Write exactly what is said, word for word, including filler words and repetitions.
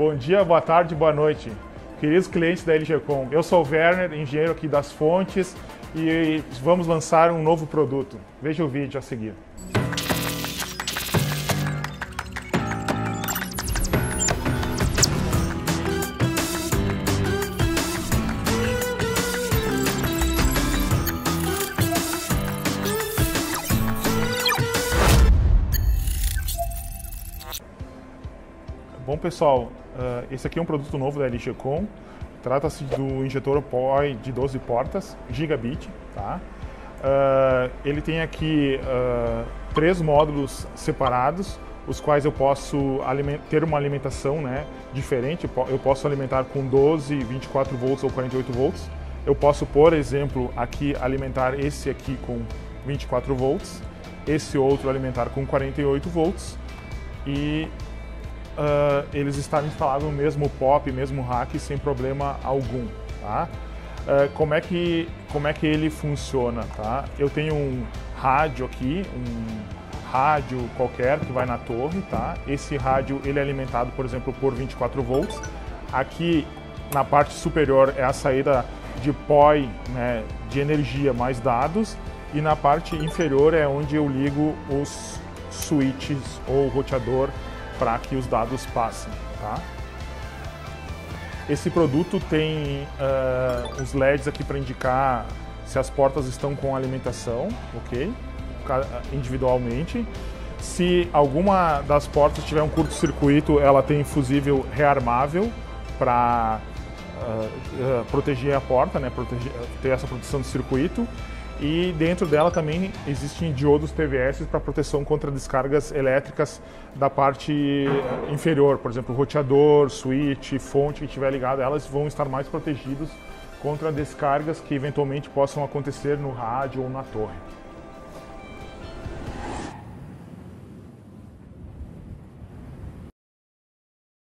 Bom dia, boa tarde, boa noite, queridos clientes da ALGcom. Eu sou o Werner, engenheiro aqui das fontes, e vamos lançar um novo produto. Veja o vídeo a seguir. Bom pessoal, esse aqui é um produto novo da ALGcom. Trata-se do injetor P O E de doze portas, gigabit. Tá? Ele tem aqui três módulos separados, os quais eu posso ter uma alimentação, né, diferente. Eu posso alimentar com doze, vinte e quatro volts ou quarenta e oito volts. Eu posso, por exemplo, aqui alimentar esse aqui com vinte e quatro volts, esse outro alimentar com quarenta e oito volts e Uh, eles estavam instalados no mesmo pop, mesmo rack, sem problema algum, tá? Uh, como é que como é que ele funciona, tá? Eu tenho um rádio aqui, um rádio qualquer que vai na torre, tá? Esse rádio ele é alimentado, por exemplo, por vinte e quatro volts. Aqui na parte superior é a saída de P O E, né, de energia mais dados, e na parte inferior é onde eu ligo os switches ou roteador para que os dados passem, tá? Esse produto tem uh, os L E Ds aqui para indicar se as portas estão com alimentação, ok? Individualmente. Se alguma das portas tiver um curto-circuito, ela tem fusível rearmável para uh, uh, proteger a porta, né? Proteger, ter essa proteção de circuito. E dentro dela também existem diodos T V S para proteção contra descargas elétricas da parte inferior. Por exemplo, roteador, switch, fonte que estiver ligado, elas vão estar mais protegidos contra descargas que eventualmente possam acontecer no rádio ou na torre.